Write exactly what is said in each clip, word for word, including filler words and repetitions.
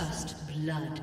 First blood.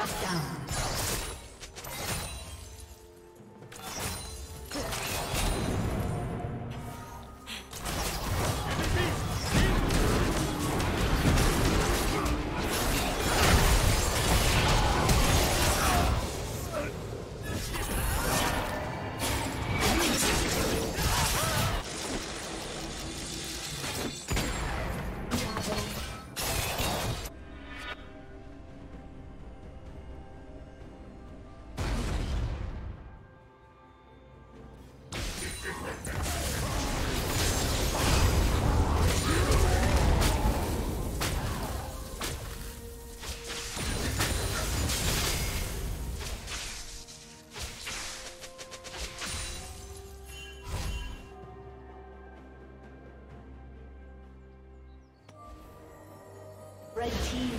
Shut down. Red team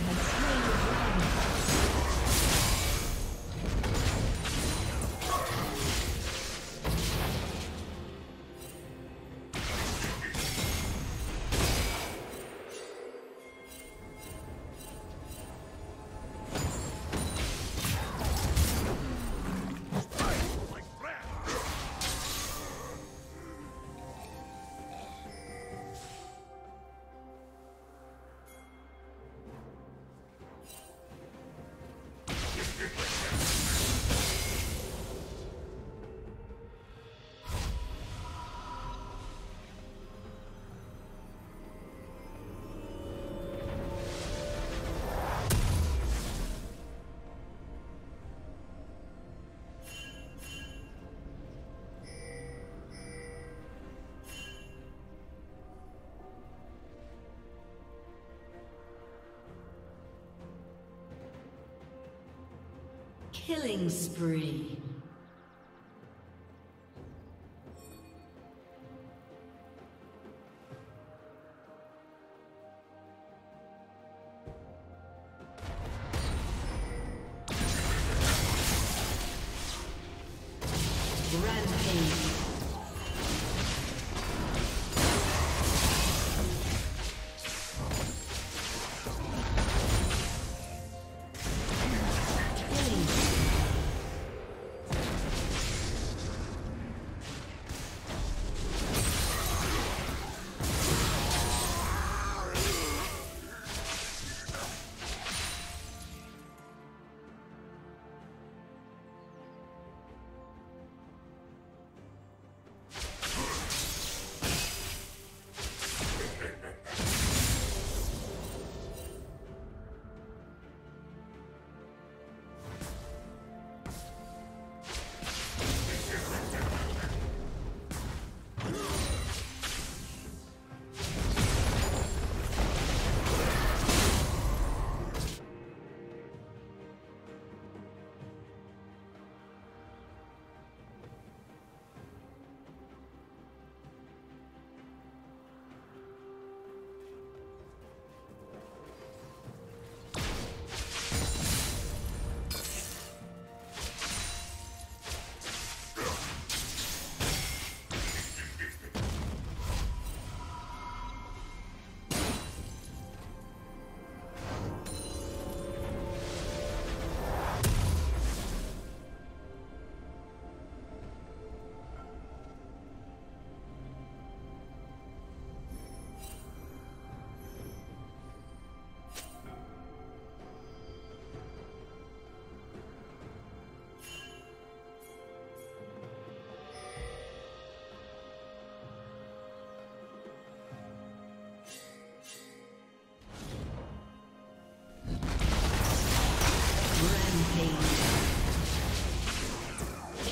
has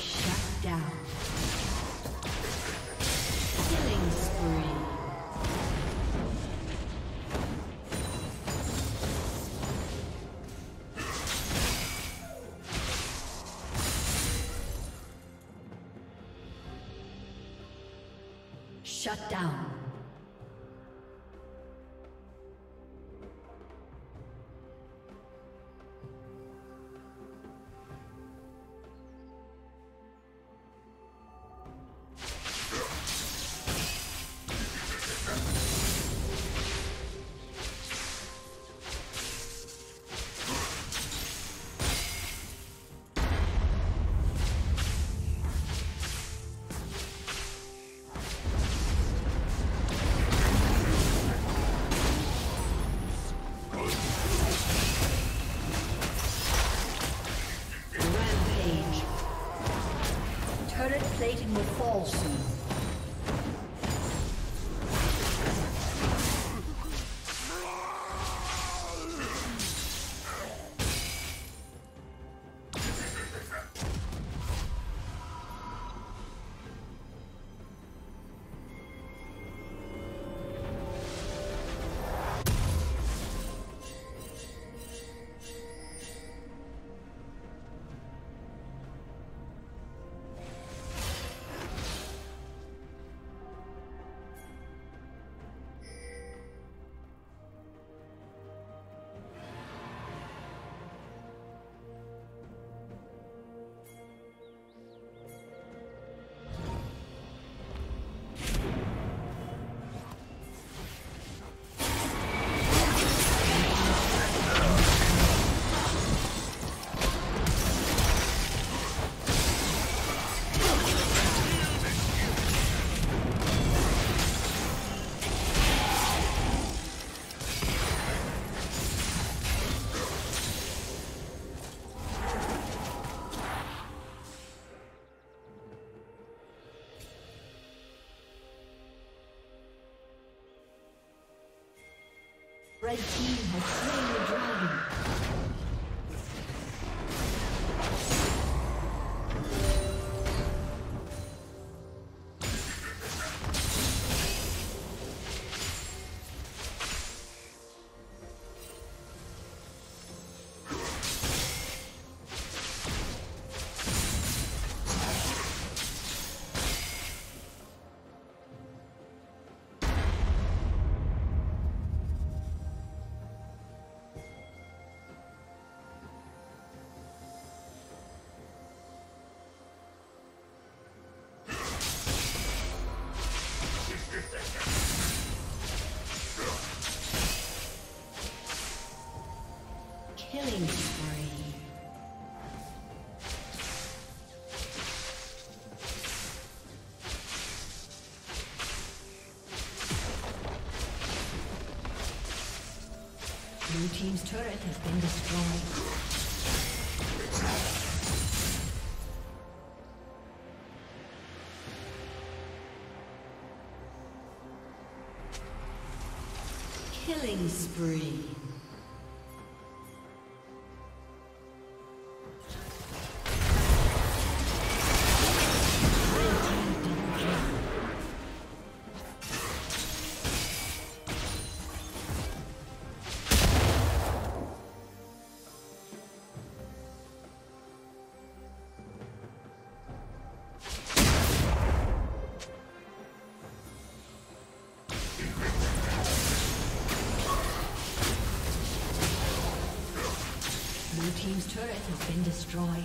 slain the killing spree. Shut down. plating will fall soon. Red team has slain the dragon. Killing spree. Blue team's turret has been destroyed. Killing spree. Team's turret has been destroyed.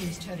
This turret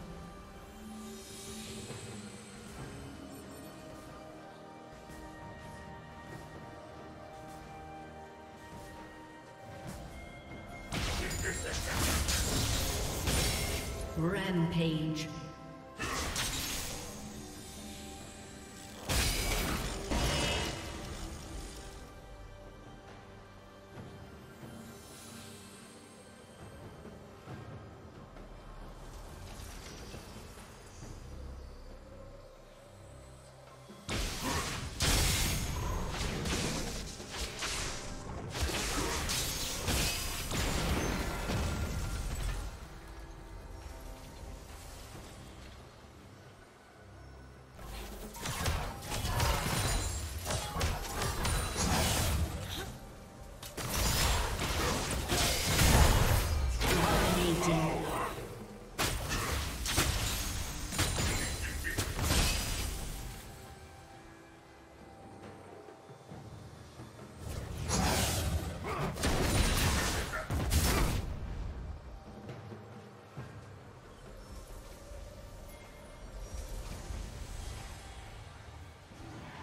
Rampage.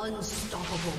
Unstoppable.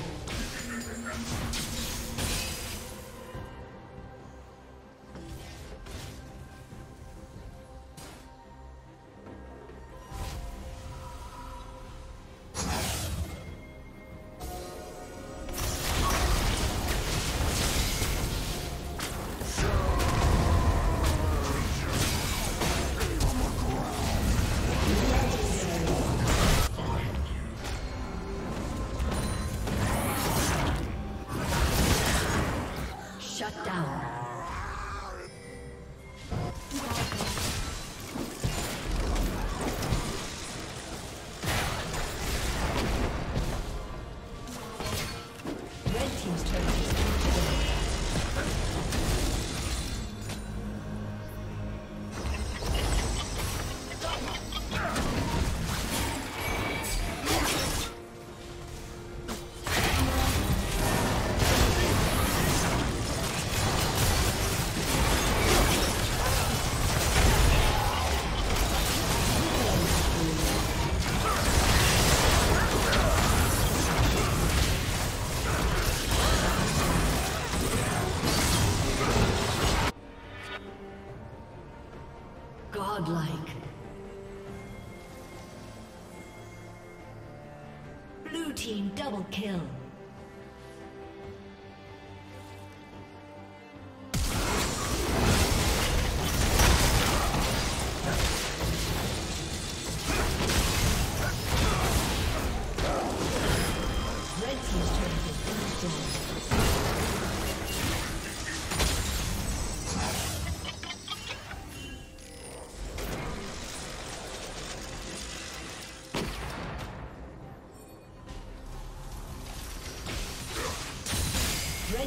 godlike. Blue team double kill. Red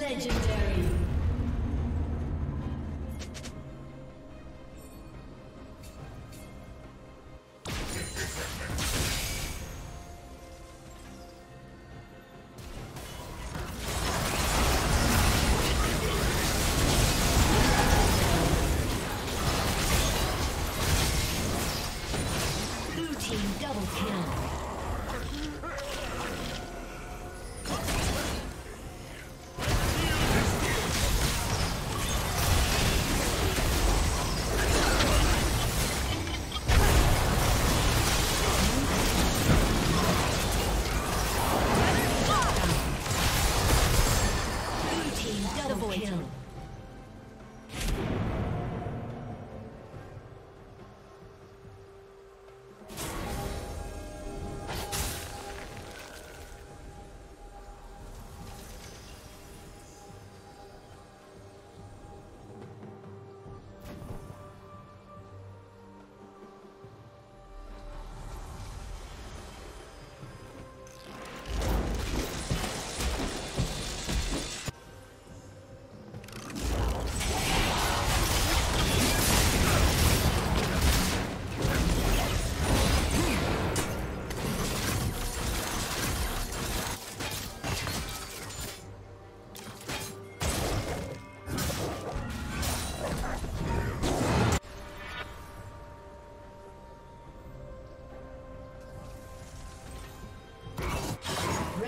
Legendary.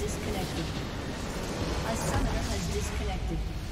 Disconnected. A summoner has disconnected.